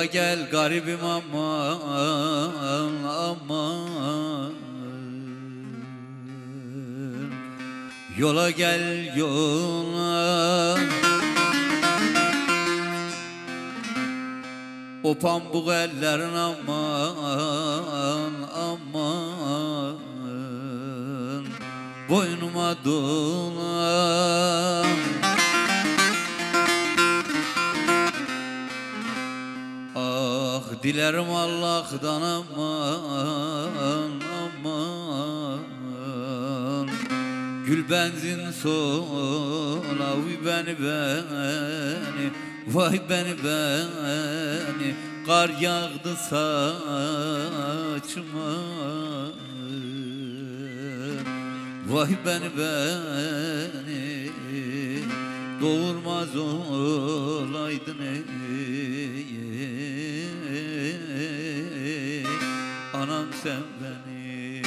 yola gel garibim aman aman. Yola gel yola. O pambuk ellerin aman aman. Boynuma dolan. Ah dilerim Allah'tan aman aman. Gül benzin sola uy beni beni. Vay beni beni. Kar yağdı saçıma. Vay beni beni. Doğurmaz olaydın ey anam sen beni.